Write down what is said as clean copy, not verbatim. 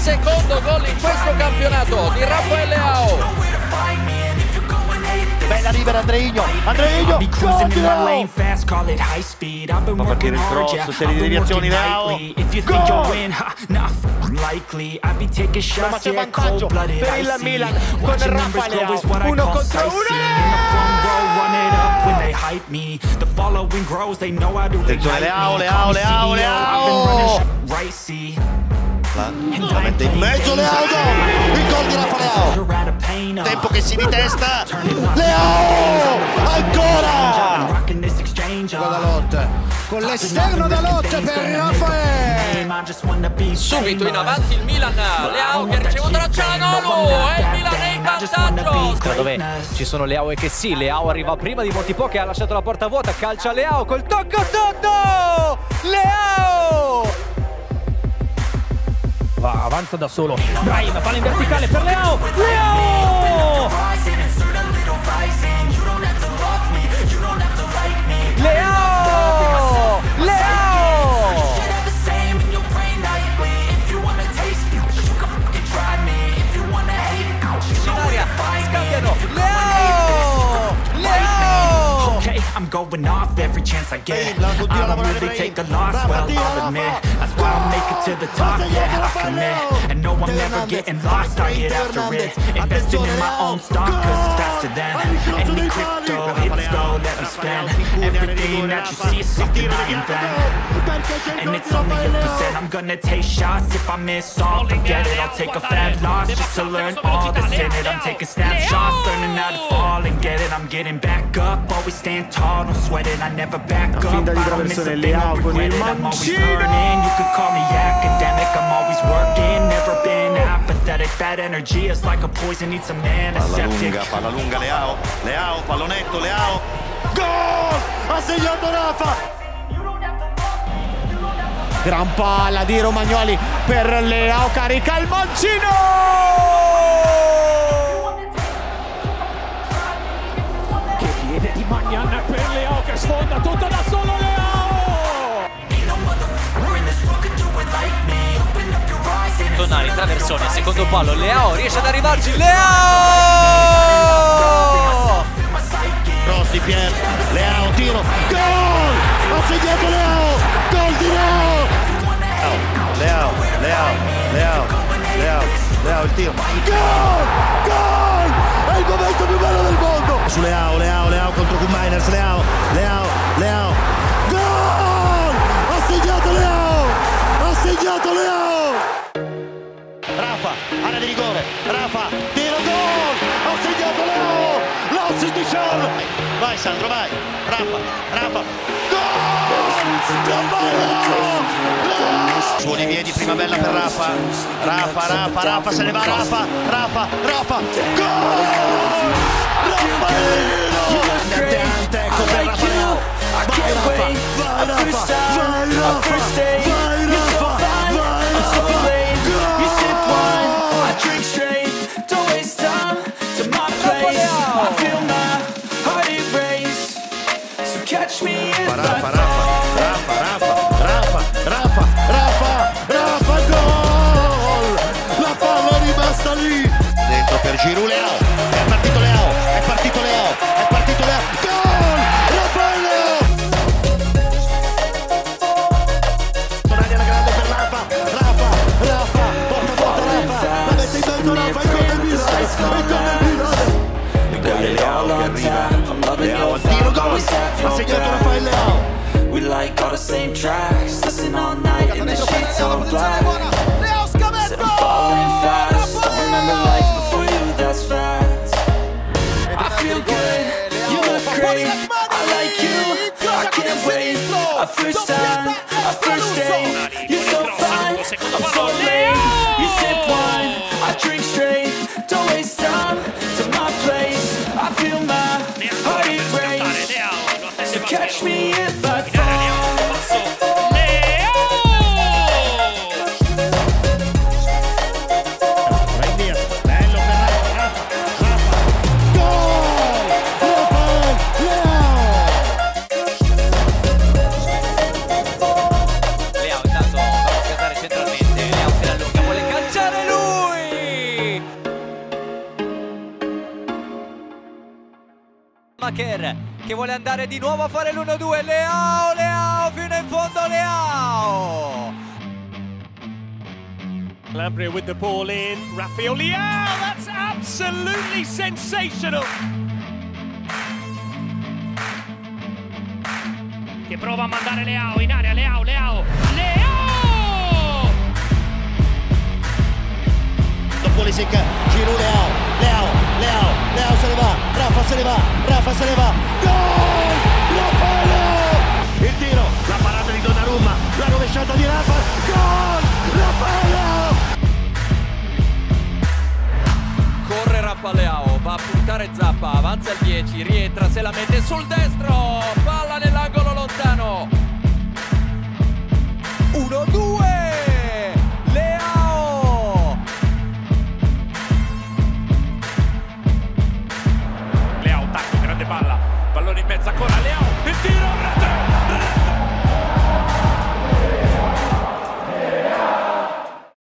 secondo gol in questo campionato di Rafael Leão. Bella libera Andreinho, Andreinho, ma perché il cross, serie di deviazioni Leão, gol! Insomma c'è vantaggio per il Milan con Rafael Leão, 1 contro 1. Attenzione Leão, veramente in mezzo Leão, il gol di Rafael Leão, tempo che si ritesta Leão, ancora con l'esterno da Lotte per Rafael. Subito in avanti il Milan, Leão che ha ricevuto la Calabria e il Milan è in vantaggio. Dove ci sono Leão e che sì, Leão arriva prima di molti pochi, ha lasciato la porta vuota, calcia Leão col tocco sotto, Leão! Va, avanza da solo, Brahim, palla in verticale per Leão, I'm going off every chance I get. I don't really take a loss, well, I'll admit. That's why I make it to the top, yeah, I commit. And no, I'm never getting lost, I get after it. Investing in my own stock, cause it's faster than any crypto hits go, let me spend. Everything that you see is something I invent. And it's only a percent, I'm gonna take shots. If I miss all, forget it, I'll take a fat loss. Just to learn all that's in it, I'm taking snapshots. Learning how to fall and get it, I'm getting back up. Always stand tall. Non sweat it, I never back up. Finta libera versione Leão con il mancino. You could call me academic, I'm always working. Never been apathetic, bad energy is like a poison, needs a man. Palla lunga Leão, Leão, pallonetto Leão. Gol! Ha segnato Rafa! Gran palla di Romagnoli per Leão, carica il mancino! Sfonda tutto da solo Leão! Donnarumma, traversone, secondo palo, Leão riesce ad arrivarci, Leão! Cross di Pierre, Leão, tiro, gol! Ha segnato Leão, gol di Leão! Leão, Leão, Leão, Leão, Leão, il tiro, gol! Gol! È il momento più bello del mondo! Su Leão, Leão, Leão contro Miners, Leão, Leão, Leão, gol! Ha segnato Leão! Ha segnato Leão! Rafa, area di rigore, Rafa, tiro, gol! Ha segnato Leão! L'assist di Charles! Vai Sandro, vai! Rafa, Rafa, gol! Su Olivier di Primavera per Rafa, Rafa, Rafa, Rafa, se ne va Rafa, Rafa, Rafa, gol! Rafa, gol! La palla è rimasta lì! Dentro per Giroud, Leão! È partito Leão! È partito Leão! È partito Leão! Gol! Rafael Leão! Tornare alla grande per Rafa! Rafa! Rafa! Porta Rafa! La mette in mezzo Rafa! Il gol del Milan! Il gol del Milan! Il gol di Leão che arriva! Leão al tiro, gol! Ha segnato Rafael Leão! We like all the same tracks, listen all night in the sheets on black. Said I'm falling fast, I remember life before you, that's fact. I feel good, you look great, I like you, I can't wait. Our first time, our first date, you're so fine, I'm so late. You sip wine, I drink straight, don't waste time to my place. I feel my heart erase, so catch me if I fall. Leão intanto va a scattare centralmente, Leão se l'allunga, vuole calciare! che vuole andare di nuovo a fare l'1-2. Leão, Leão, fino in fondo, Leão! Calabria with the ball in, Rafael Leão, that's absolutely sensational! Che prova a mandare Leão in area, Leão, Leão, Leão! The ball is in, Giroud, Leão, Leão, Leão, Leão se ne va, Rafa se ne va, Rafa se ne va, gol! Rafael Leão! Il tiro, la parata di Donnarumma, la rovesciata di Rafa, gol! Rafael Leão! Corre Rafael Leão, va a puntare Zappa, avanza il 10, rientra, se la mette sul destro, palla nell'angolo lontano. 1-2, Leão! Leão, tacco, grande palla, pallone in mezzo ancora, Leão!